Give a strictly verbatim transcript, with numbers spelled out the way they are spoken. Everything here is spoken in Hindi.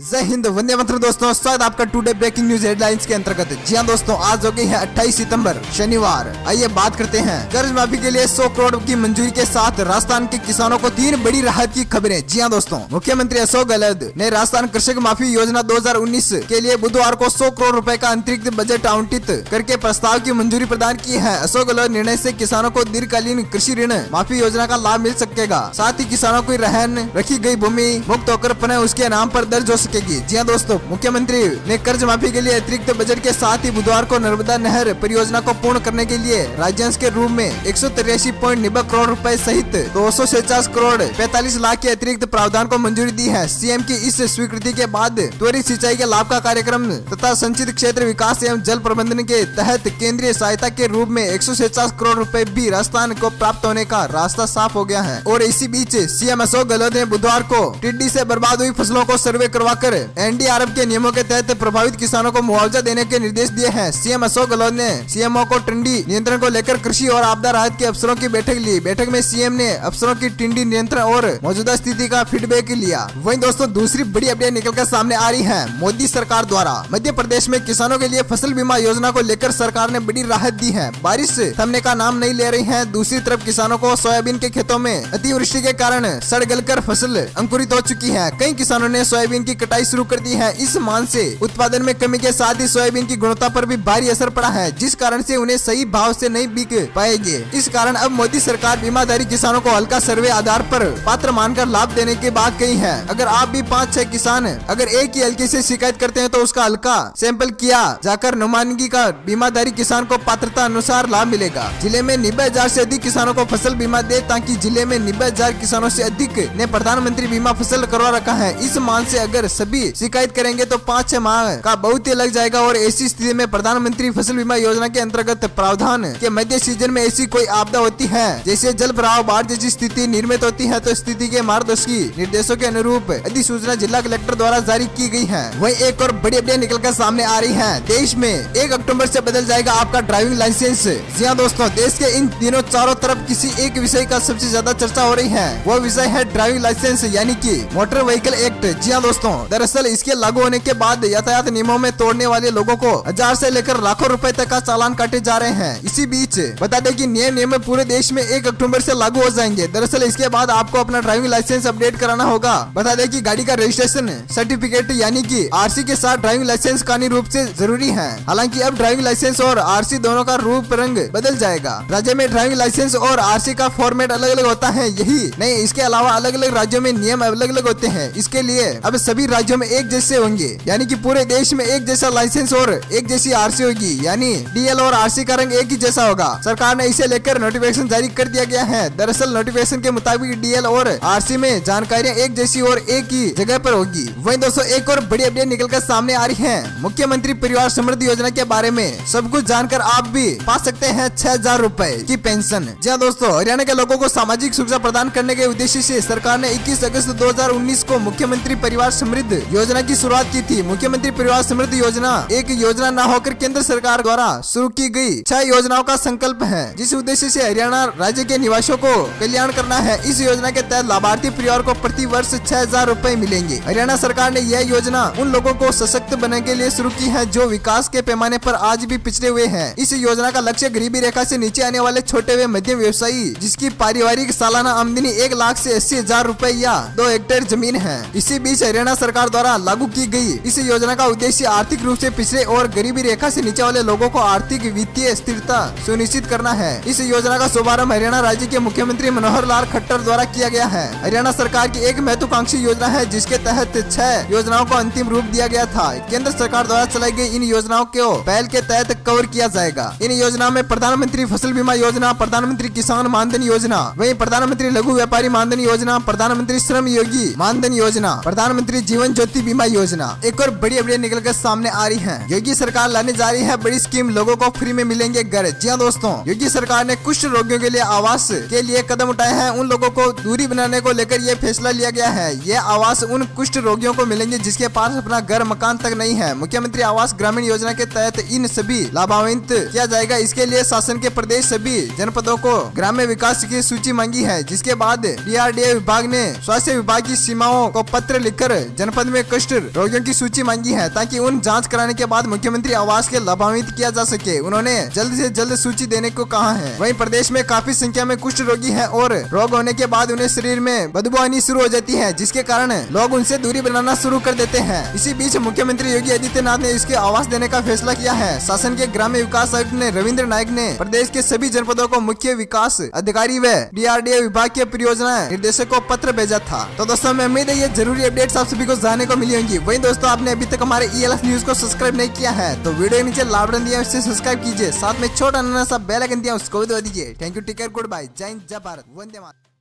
जय हिंद, वंदे मातरम दोस्तों। स्वागत आपका टुडे ब्रेकिंग न्यूज हेडलाइंस के अंतर्गत। जी हां दोस्तों, आज हो गई है अट्ठाईस सितंबर शनिवार। आइए बात करते हैं कर्ज माफी के लिए सौ करोड़ की मंजूरी के साथ राजस्थान के किसानों को तीन बड़ी राहत की खबरें। जी हां दोस्तों, मुख्यमंत्री अशोक गहलोत ने राजस्थान कृषक माफी योजना दो हजार उन्नीस के लिए बुधवार को सौ करोड़ रूपए का अतिरिक्त बजट आवंटित करके प्रस्ताव की मंजूरी प्रदान की है। अशोक गहलोत निर्णय से किसानों को दीर्घकालीन कृषि ऋण माफी योजना का लाभ मिल सकेगा। साथ ही किसानों की रहन रखी गयी भूमि मुक्त होकर पुनः उसके नाम पर दर्ज सकेगी। जी हां दोस्तों, मुख्यमंत्री ने कर्ज माफी के लिए अतिरिक्त बजट के साथ ही बुधवार को नर्मदा नहर परियोजना को पूर्ण करने के लिए राज्यांश के रूप में एक सौ तिरासी पॉइंट नब्बे करोड़ रुपए सहित दो सौ सैंतालीस करोड़ पैतालीस लाख के अतिरिक्त प्रावधान को मंजूरी दी है। सीएम की इस स्वीकृति के बाद त्वरित सिंचाई के लाभ का कार्यक्रम तथा संचित क्षेत्र विकास एवं जल प्रबंधन के तहत केंद्रीय सहायता के रूप में एक सौ सैंतालीस करोड़ रूपए भी राजस्थान को प्राप्त होने का रास्ता साफ हो गया है। और इसी बीच सीएम अशोक गहलोत ने बुधवार को टिड्डी से बर्बाद हुई फसलों को सर्वे करवाकर एनडीआरएफ के नियमों के तहत प्रभावित किसानों को मुआवजा देने के निर्देश दिए हैं। सीएम अशोक गहलोत ने सीएमओ को टिड्डी नियंत्रण को लेकर कृषि और आपदा राहत के अफसरों की बैठक ली। बैठक में सीएम ने अफसरों की टिड्डी नियंत्रण और मौजूदा स्थिति का फीडबैक लिया। वहीं दोस्तों, दूसरी बड़ी अपडेट निकलकर सामने आ रही है। मोदी सरकार द्वारा मध्य प्रदेश में किसानों के लिए फसल बीमा योजना को लेकर सरकार ने बड़ी राहत दी है। बारिश थमने का नाम नहीं ले रही है। दूसरी तरफ किसानों को सोयाबीन के खेतों में अतिवृष्टि के कारण सड़ गल कर फसल अंकुरित हो चुकी है। कई किसानों ने सोयाबीन की कटाई शुरू कर दी है। इस मांग से उत्पादन में कमी के साथ ही सोयाबीन की गुणवत्ता पर भी भारी असर पड़ा है, जिस कारण से उन्हें सही भाव से नहीं बिक पाएंगे। इस कारण अब मोदी सरकार बीमाधारी किसानों को हल्का सर्वे आधार पर पात्र मानकर लाभ देने की बात कही है। अगर आप भी पाँच छह किसान अगर एक ही हल्के से शिकायत करते हैं तो उसका हल्का सैंपल किया जाकर नुमाइंदगी का बीमाधारी किसान को पात्रता अनुसार लाभ मिलेगा। जिले में नब्बे हजार से अधिक किसानों को फसल बीमा दे, ताकि जिले में नब्बे हजार किसानों से अधिक ने प्रधानमंत्री बीमा फसल करवा रखा है। इस मांग से अगर सभी शिकायत करेंगे तो पाँच छह माह का बहुत ही लग जाएगा। और ऐसी स्थिति में प्रधानमंत्री फसल बीमा योजना के अंतर्गत प्रावधान के मध्य सीजन में ऐसी कोई आपदा होती है जैसे जल भराव, बाढ़ जैसी स्थिति निर्मित होती है तो स्थिति के मार्गदर्शी निर्देशों के अनुरूप अधिसूचना जिला कलेक्टर द्वारा जारी की गई है। वही एक और बड़ी अपडेट निकल कर सामने आ रही है। देश में एक अक्टूबर से बदल जाएगा आपका ड्राइविंग लाइसेंस। जी हां दोस्तों, देश के इन दिनों चारों तरफ किसी एक विषय का सबसे ज्यादा चर्चा हो रही है। वो विषय है ड्राइविंग लाइसेंस यानी की मोटर व्हीकल एक्ट। जी दोस्तों, दरअसल इसके लागू होने के बाद यातायात नियमों में तोड़ने वाले लोगों को हजार से लेकर लाखों रुपए तक का चालान काटे जा रहे हैं। इसी बीच बता दें कि नए नियम पूरे देश में एक अक्टूबर से लागू हो जाएंगे। दरअसल इसके बाद आपको अपना ड्राइविंग लाइसेंस अपडेट कराना होगा। बता दें कि गाड़ी का रजिस्ट्रेशन सर्टिफिकेट यानी कि आरसी के साथ ड्राइविंग लाइसेंस कानूनी रूप से जरूरी है। हालांकि अब ड्राइविंग लाइसेंस और आरसी दोनों का रूप रंग बदल जाएगा। राज्य में ड्राइविंग लाइसेंस और आरसी का फॉर्मेट अलग अलग होता है। यही नहीं, इसके अलावा अलग अलग राज्यों में नियम अलग अलग होते हैं। इसके लिए अब सभी राज्यों में एक जैसे होंगे, यानी कि पूरे देश में एक जैसा लाइसेंस और एक जैसी आरसी होगी, यानी डीएल और आरसी का रंग एक ही जैसा होगा। सरकार ने इसे लेकर नोटिफिकेशन जारी कर दिया गया है। दरअसल नोटिफिकेशन के मुताबिक डीएल और आरसी में जानकारियां एक जैसी और एक ही जगह पर होगी। वहीं दोस्तों, एक और बड़ी अपडेट निकल कर सामने आ रही है। मुख्यमंत्री परिवार समृद्धि योजना के बारे में सब कुछ जानकर आप भी पा सकते हैं छह हजार रूपए की पेंशन। जी दोस्तों, हरियाणा के लोगों को सामाजिक सुरक्षा प्रदान करने के उद्देश्य से सरकार ने इक्कीस अगस्त दो हजार उन्नीस को मुख्यमंत्री परिवार समृद्ध योजना की शुरुआत की थी। मुख्यमंत्री परिवार समृद्ध योजना एक योजना न होकर केंद्र सरकार द्वारा शुरू की गई छह योजनाओं का संकल्प है, जिस उद्देश्य से हरियाणा राज्य के निवासियों को कल्याण करना है। इस योजना के तहत लाभार्थी परिवार को प्रति वर्ष छह हजार रूपए मिलेंगे। हरियाणा सरकार ने यह योजना उन लोगों को सशक्त बनाने के लिए शुरू की है जो विकास के पैमाने पर आज भी पिछड़े हुए है। इस योजना का लक्ष्य गरीबी रेखा से नीचे आने वाले छोटे व मध्यम व्यवसायी जिसकी पारिवारिक सालाना आमदनी एक लाख से अस्सी हजार रूपए या दो हेक्टेयर जमीन है। इसी बीच हरियाणा सरकार द्वारा लागू की गई इस योजना का उद्देश्य आर्थिक रूप से पिछड़े और गरीबी रेखा से नीचे वाले लोगों को आर्थिक वित्तीय स्थिरता सुनिश्चित करना है। इस योजना का शुभारंभ हरियाणा राज्य के मुख्यमंत्री मनोहर लाल खट्टर द्वारा किया गया है। हरियाणा सरकार की एक महत्वाकांक्षी योजना है जिसके तहत छह योजनाओं को अंतिम रूप दिया गया था। केंद्र सरकार द्वारा चलाई गयी इन योजनाओं को पहल के तहत कवर किया जाएगा। इन योजनाओं में प्रधानमंत्री फसल बीमा योजना, प्रधानमंत्री किसान मानधन योजना, वही प्रधानमंत्री लघु व्यापारी मानधन योजना, प्रधानमंत्री श्रम योगी मानधन योजना, प्रधानमंत्री जीवन ज्योति बीमा योजना। एक और बड़ी अपडेट निकल कर सामने आ रही है। योगी सरकार लाने जा रही है बड़ी स्कीम, लोगों को फ्री में मिलेंगे घर। जी हां दोस्तों, योगी सरकार ने कुष्ठ रोगियों के लिए आवास के लिए कदम उठाए हैं। उन लोगों को दूरी बनाने को लेकर यह फैसला लिया गया है। यह आवास उन कुष्ठ रोगियों को मिलेंगे जिसके पास अपना घर मकान तक नहीं है। मुख्यमंत्री आवास ग्रामीण योजना के तहत इन सभी लाभान्वित किया जाएगा। इसके लिए शासन के प्रदेश सभी जनपदों को ग्रामीण विकास की सूची मांगी है, जिसके बाद डीआरडीए विभाग ने स्वास्थ्य विभाग की सीमाओं को पत्र लिखकर जनपद में कुष्ठ रोगियों की सूची मांगी है ताकि उन जांच कराने के बाद मुख्यमंत्री आवास के लाभान्वित किया जा सके। उन्होंने जल्द से जल्द सूची देने को कहा है। वहीं प्रदेश में काफी संख्या में कुष्ठ रोगी है और रोग होने के बाद उन्हें शरीर में बदबू आनी शुरू हो जाती है, जिसके कारण लोग उनसे दूरी बनाना शुरू कर देते हैं। इसी बीच मुख्यमंत्री योगी आदित्यनाथ ने इसके आवास देने का फैसला किया है। शासन के ग्राम्य विकास आयुक्त ने रविन्द्र नायक ने प्रदेश के सभी जनपदों को मुख्य विकास अधिकारी व डी आर डी ए विभाग के परियोजना निर्देशक को पत्र भेजा था। तो दोस्तों मैं उम्मीद है ये जरूरी अपडेट्स आप सभी को जानने को मिली होंगी। वहीं दोस्तों आपने अभी तक हमारे ई एल एफ न्यूज को सब्सक्राइब नहीं किया है तो वीडियो के नीचे लाल बटन दिया है उससे सब्सक्राइब कीजिए, साथ में छोटा नन्हा सा बेल आइकन दिया उसको भी दबा दीजिए। Thank you, take care, good bye, जय हिंद, जय भारत, वंदे मातरम।